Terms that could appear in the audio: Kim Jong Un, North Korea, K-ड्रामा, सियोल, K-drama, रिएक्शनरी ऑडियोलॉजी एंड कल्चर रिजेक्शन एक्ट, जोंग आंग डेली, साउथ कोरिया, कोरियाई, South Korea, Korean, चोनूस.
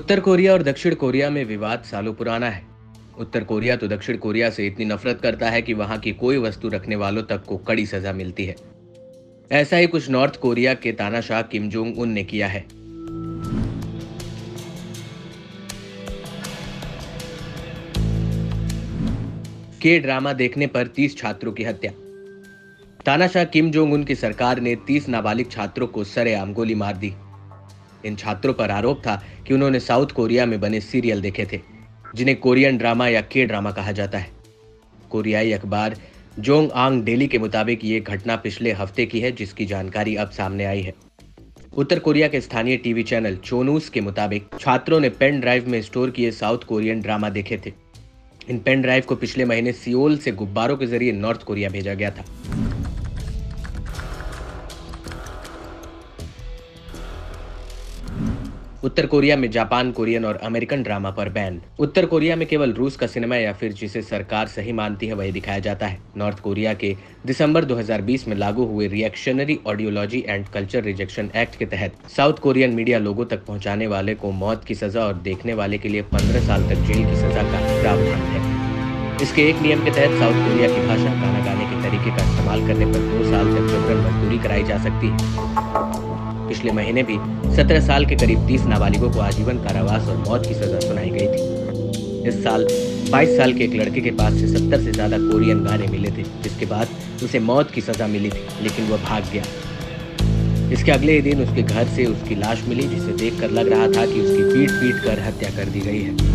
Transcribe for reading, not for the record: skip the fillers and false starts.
उत्तर Korea और दक्षिण Korea में विवाद सालों पुराना है। उत्तर कोरिया तो दक्षिण कोरिया से इतनी नफरत करता है कि वहां की कोई वस्तु रखने वालों तक को कड़ी सजा मिलती है। ऐसा ही कुछ नॉर्थ कोरिया के तानाशाह किम जोंग उन ने किया है। K-ड्रामा देखने पर 30 छात्रों की हत्या। तानाशाह किम जोंग उन की सरकार ने 30 नाबालिग छात्रों को सरेआम गोली मार दी। इन छात्रों पर आरोप था कि उन्होंने साउथ कोरिया में बने सीरियल देखे थे, जिन्हें कोरियन ड्रामा या K-ड्रामा कहा जाता है। कोरियाई अखबार जोंग आंग डेली के मुताबिक ये घटना पिछले हफ्ते की है, जिसकी जानकारी अब सामने आई है। उत्तर कोरिया के स्थानीय टीवी चैनल चोनूस के मुताबिक छात्रों ने पेन ड्राइव में स्टोर किए साउथ कोरियन ड्रामा देखे थे। इन पेन ड्राइव को पिछले महीने सियोल से गुब्बारों के जरिए नॉर्थ कोरिया भेजा गया था। उत्तर कोरिया में जापान, कोरियन और अमेरिकन ड्रामा पर बैन। उत्तर कोरिया में केवल रूस का सिनेमा या फिर जिसे सरकार सही मानती है वही दिखाया जाता है। नॉर्थ कोरिया के दिसंबर 2020 में लागू हुए रिएक्शनरी ऑडियोलॉजी एंड कल्चर रिजेक्शन एक्ट के तहत साउथ कोरियन मीडिया लोगों तक पहुंचाने वाले को मौत की सजा और देखने वाले के लिए 15 साल तक जेल की सजा का प्रावधान है। इसके एक नियम के तहत साउथ कोरिया की भाषा, गाना गाने के तरीके का इस्तेमाल करने पर 2 साल तक जबरन मजदूरी कराई जा सकती है। पिछले महीने भी 17 साल के करीब 30 नाबालिगों को आजीवन कारावास और मौत की सजा सुनाई गई थी। इस साल 22 साल के एक लड़के के पास से 70 से ज्यादा कोरियन गाने मिले थे, जिसके बाद उसे मौत की सजा मिली थी, लेकिन वह भाग गया। इसके अगले ही दिन उसके घर से उसकी लाश मिली, जिसे देखकर लग रहा था कि उसकी पीट-पीट कर हत्या कर दी गई है।